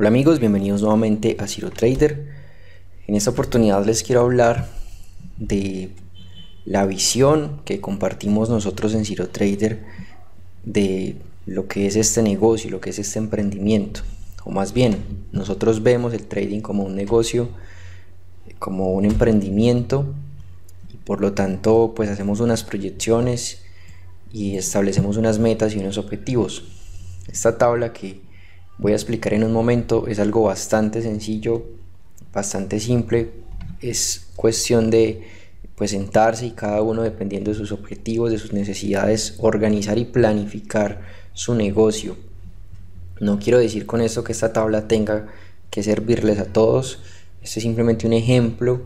Hola amigos, bienvenidos nuevamente a Zero Trader. En esta oportunidad les quiero hablar de la visión que compartimos nosotros en Zero Trader de lo que es este negocio, lo que es este emprendimiento. O más bien, nosotros vemos el trading como un negocio, como un emprendimiento, y por lo tanto pues hacemos unas proyecciones y establecemos unas metas y unos objetivos. Esta tabla que voy a explicar en un momento es algo bastante sencillo, bastante simple. Es cuestión de pues sentarse y cada uno, dependiendo de sus objetivos, de sus necesidades, organizar y planificar su negocio. No quiero decir con esto que esta tabla tenga que servirles a todos. Este es simplemente un ejemplo,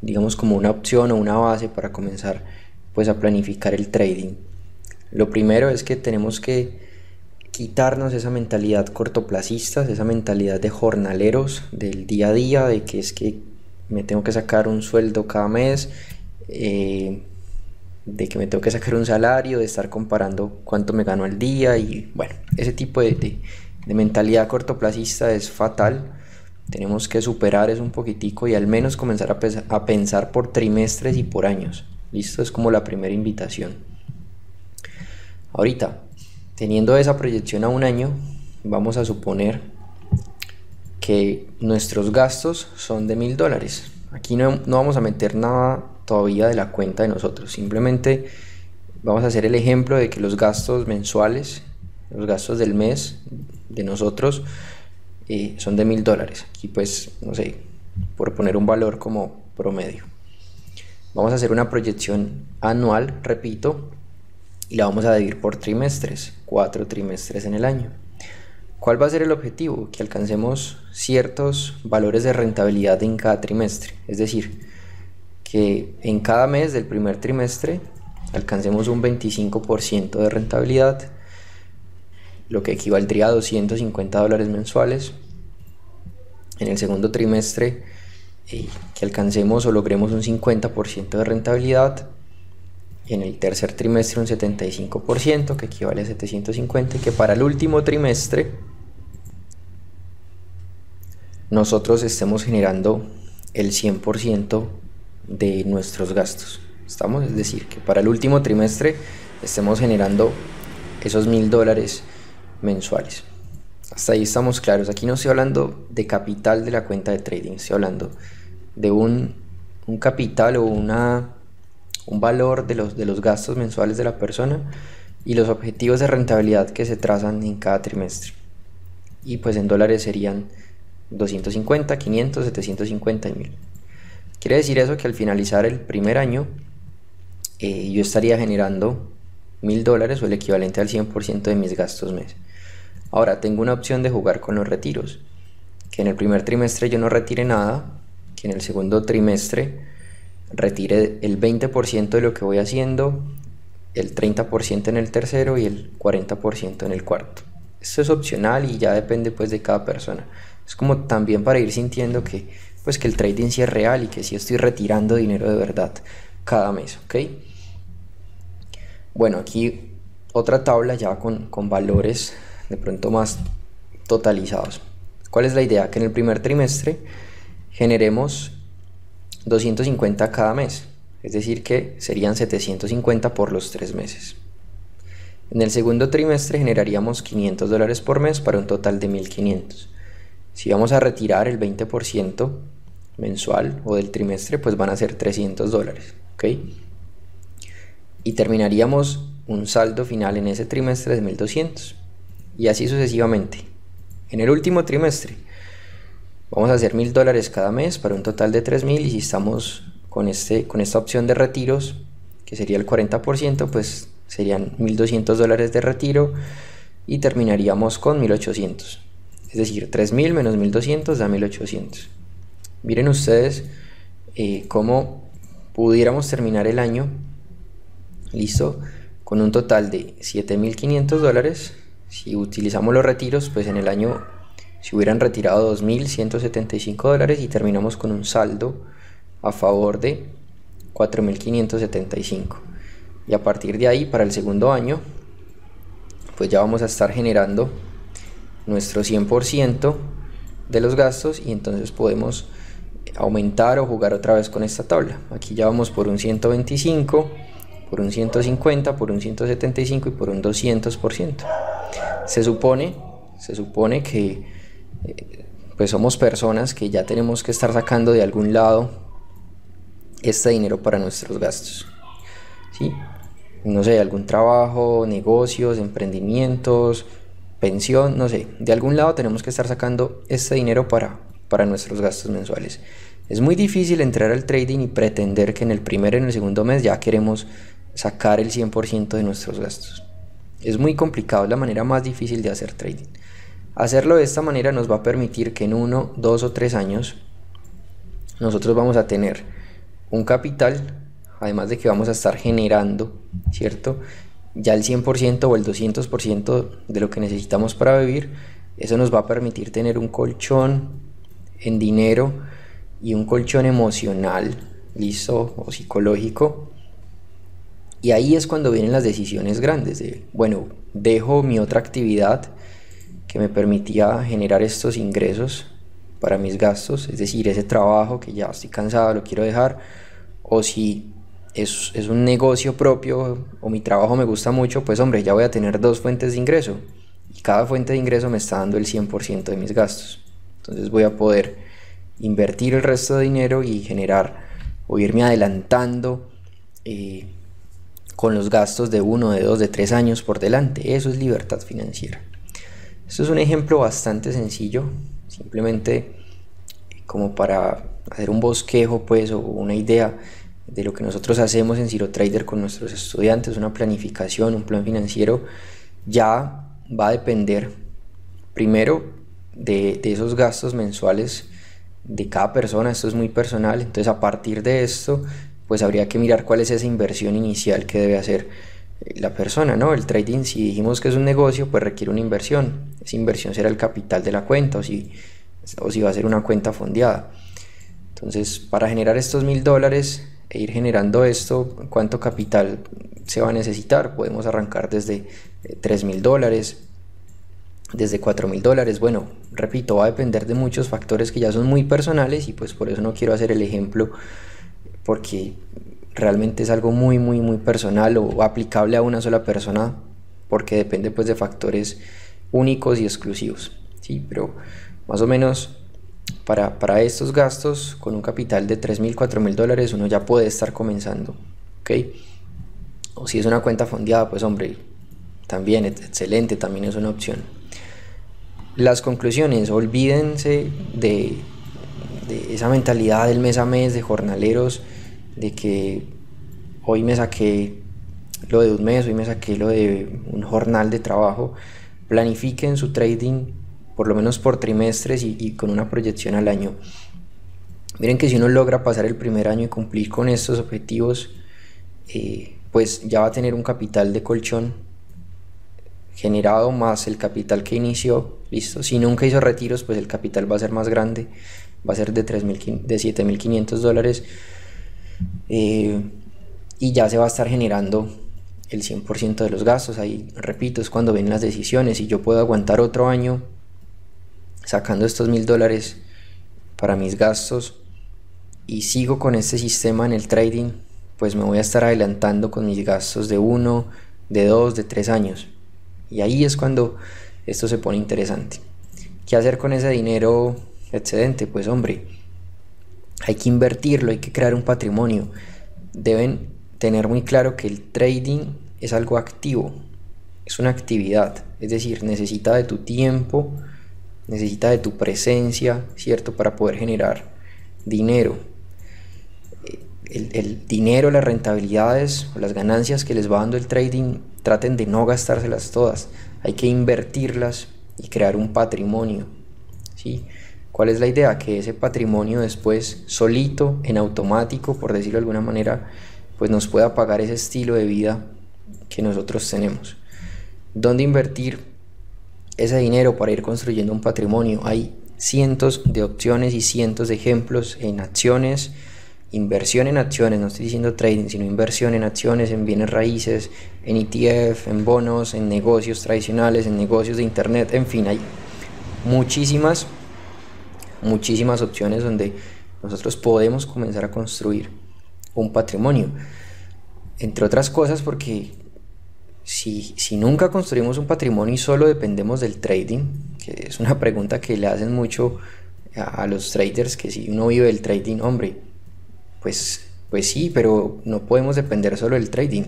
digamos como una opción o una base para comenzar pues a planificar el trading. Lo primero es que tenemos que quitarnos esa mentalidad cortoplacista, esa mentalidad de jornaleros del día a día, de que es que me tengo que sacar un sueldo cada mes, de que me tengo que sacar un salario, de estar comparando cuánto me gano al día. Y bueno, ese tipo de mentalidad cortoplacista es fatal. Tenemos que superar eso un poquitico y al menos comenzar a pensar por trimestres y por años. Listo, es como la primera invitación. Ahorita, teniendo esa proyección a un año, vamos a suponer que nuestros gastos son de $1000. Aquí no vamos a meter nada todavía de la cuenta de nosotros, simplemente vamos a hacer el ejemplo de que los gastos mensuales, los gastos del mes de nosotros son de $1000. Aquí pues, no sé, por poner un valor como promedio. Vamos a hacer una proyección anual, repito, y la vamos a dividir por trimestres, 4 trimestres en el año. ¿Cuál va a ser el objetivo? Que alcancemos ciertos valores de rentabilidad en cada trimestre, es decir, que en cada mes del primer trimestre alcancemos un 25% de rentabilidad, lo que equivaldría a $250 mensuales. En el segundo trimestre que alcancemos o logremos un 50% de rentabilidad, y en el tercer trimestre un 75%, que equivale a $750, y que para el último trimestre nosotros estemos generando el 100% de nuestros gastos. ¿Estamos? Es decir, que para el último trimestre estemos generando esos $1000 mensuales. Hasta ahí estamos claros. Aquí no estoy hablando de capital de la cuenta de trading, estoy hablando de un capital o un valor de los gastos mensuales de la persona y los objetivos de rentabilidad que se trazan en cada trimestre. Y pues en dólares serían 250, 500, 750 y 1000. Quiere decir eso que al finalizar el primer año yo estaría generando $1000 o el equivalente al 100% de mis gastos mes. Ahora tengo una opción de jugar con los retiros, que en el primer trimestre yo no retire nada, que en el segundo trimestre retire el 20% de lo que voy haciendo, el 30% en el tercero y el 40% en el cuarto. Esto es opcional y ya depende pues de cada persona. Es como también para ir sintiendo que pues que el trading sí es real y que sí estoy retirando dinero de verdad cada mes, ¿ok? Bueno, aquí otra tabla ya con valores de pronto más totalizados. ¿Cuál es la idea? Que en el primer trimestre generemos $250 cada mes, es decir que serían $750 por los 3 meses. En el segundo trimestre generaríamos $500 por mes para un total de $1500. Si vamos a retirar el 20% mensual o del trimestre, pues van a ser $300, ¿okay? Y terminaríamos un saldo final en ese trimestre de $1200 y así sucesivamente. En el último trimestre vamos a hacer $1000 cada mes para un total de $3000, y si estamos con esta opción de retiros, que sería el 40%, pues serían $1200 de retiro y terminaríamos con $1800. Es decir, $3000 menos $1200 da $1800. Miren ustedes cómo pudiéramos terminar el año, listo, con un total de $7500. Si utilizamos los retiros, pues en el año si hubieran retirado $2175 y terminamos con un saldo a favor de $4575. Y a partir de ahí, para el segundo año, pues ya vamos a estar generando nuestro 100% de los gastos y entonces podemos aumentar o jugar otra vez con esta tabla. Aquí ya vamos por un 125, por un 150, por un 175 y por un 200%. Se supone que pues somos personas que ya tenemos que estar sacando de algún lado este dinero para nuestros gastos, ¿sí? No sé, algún trabajo, negocios, emprendimientos, pensión, no sé, de algún lado tenemos que estar sacando este dinero para nuestros gastos mensuales. Es muy difícil entrar al trading y pretender que en el primero y en el segundo mes ya queremos sacar el 100% de nuestros gastos. Es muy complicado, es la manera más difícil de hacer trading. Hacerlo de esta manera nos va a permitir que en 1, 2 o 3 años nosotros vamos a tener un capital, además de que vamos a estar generando, ¿cierto?, ya el 100% o el 200% de lo que necesitamos para vivir. Eso nos va a permitir tener un colchón en dinero y un colchón emocional, listo, o psicológico. Y ahí es cuando vienen las decisiones grandes de, bueno, dejo mi otra actividad que me permitía generar estos ingresos para mis gastos, es decir, ese trabajo que ya estoy cansado, lo quiero dejar, o si es un negocio propio o mi trabajo me gusta mucho, pues hombre, ya voy a tener 2 fuentes de ingreso y cada fuente de ingreso me está dando el 100% de mis gastos. Entonces voy a poder invertir el resto de dinero y generar o irme adelantando con los gastos de 1, de 2, de 3 años por delante. Eso es libertad financiera. Esto es un ejemplo bastante sencillo, simplemente como para hacer un bosquejo, pues, o una idea de lo que nosotros hacemos en Zero Trader con nuestros estudiantes. Una planificación, un plan financiero, ya va a depender primero de esos gastos mensuales de cada persona. Esto es muy personal. Entonces, a partir de esto, pues habría que mirar cuál es esa inversión inicial que debe hacer la persona, ¿no? El trading, si dijimos que es un negocio, pues requiere una inversión. Esa inversión será el capital de la cuenta, o si va a ser una cuenta fondeada. Entonces, para generar estos $1000 e ir generando esto, ¿cuánto capital se va a necesitar? Podemos arrancar desde $3000, desde $4000, bueno, repito, va a depender de muchos factores que ya son muy personales y pues por eso no quiero hacer el ejemplo, porque realmente es algo muy muy muy personal o aplicable a una sola persona, porque depende pues de factores únicos y exclusivos, ¿sí? Pero más o menos para estos gastos, con un capital de $3000, $4000 uno ya puede estar comenzando, ¿ok? O si es una cuenta fondeada, pues hombre, también excelente, también es una opción. Las conclusiones: olvídense de esa mentalidad del mes a mes, de jornaleros, de que hoy me saqué lo de un mes, hoy me saqué lo de un jornal de trabajo. Planifiquen su trading por lo menos por trimestres y con una proyección al año. Miren que si uno logra pasar el primer año y cumplir con estos objetivos, pues ya va a tener un capital de colchón generado más el capital que inició, listo. Si nunca hizo retiros, pues el capital va a ser más grande, va a ser de $7500 y ya se va a estar generando el 100% de los gastos. Ahí, repito, es cuando ven las decisiones. Si yo puedo aguantar otro año sacando estos $1000 para mis gastos y sigo con este sistema en el trading, pues me voy a estar adelantando con mis gastos de 1, de 2, de 3 años. Y ahí es cuando esto se pone interesante. ¿Qué hacer con ese dinero excedente? Pues hombre, hay que invertirlo, hay que crear un patrimonio. Deben tener muy claro que el trading es algo activo, es una actividad, es decir, necesita de tu tiempo, necesita de tu presencia, ¿cierto?, para poder generar dinero. El dinero, las rentabilidades o las ganancias que les va dando el trading, traten de no gastárselas todas, hay que invertirlas y crear un patrimonio, ¿sí? ¿Cuál es la idea? Que ese patrimonio después, solito, en automático, por decirlo de alguna manera, pues nos pueda pagar ese estilo de vida que nosotros tenemos. ¿Dónde invertir ese dinero para ir construyendo un patrimonio? Hay cientos de opciones y cientos de ejemplos en acciones. Inversión en acciones, no estoy diciendo trading, sino inversión en acciones, en bienes raíces, en ETF, en bonos, en negocios tradicionales, en negocios de internet, en fin, hay muchísimas opciones donde nosotros podemos comenzar a construir un patrimonio, entre otras cosas porque si nunca construimos un patrimonio y solo dependemos del trading, que es una pregunta que le hacen mucho a los traders, que si uno vive del trading, hombre, pues sí, pero no podemos depender solo del trading,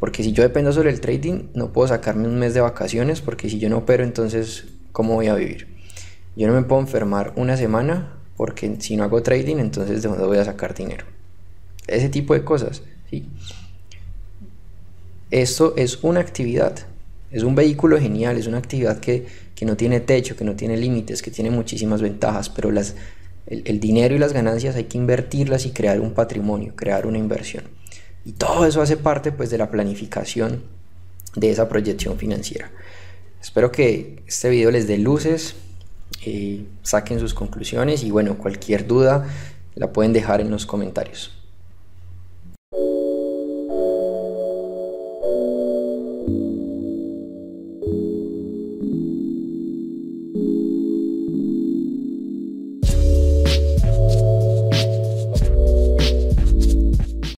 porque si yo dependo solo del trading no puedo sacarme un mes de vacaciones, porque si yo no opero, entonces ¿cómo voy a vivir? Yo no me puedo enfermar una semana, porque si no hago trading, entonces ¿de dónde voy a sacar dinero? Ese tipo de cosas, ¿sí? Esto es una actividad, es un vehículo genial, es una actividad que no tiene techo, que no tiene límites, que tiene muchísimas ventajas, pero el dinero y las ganancias hay que invertirlas y crear un patrimonio, crear una inversión. Y todo eso hace parte, pues, de la planificación de esa proyección financiera. Espero que este video les dé luces, saquen sus conclusiones y, bueno, cualquier duda la pueden dejar en los comentarios.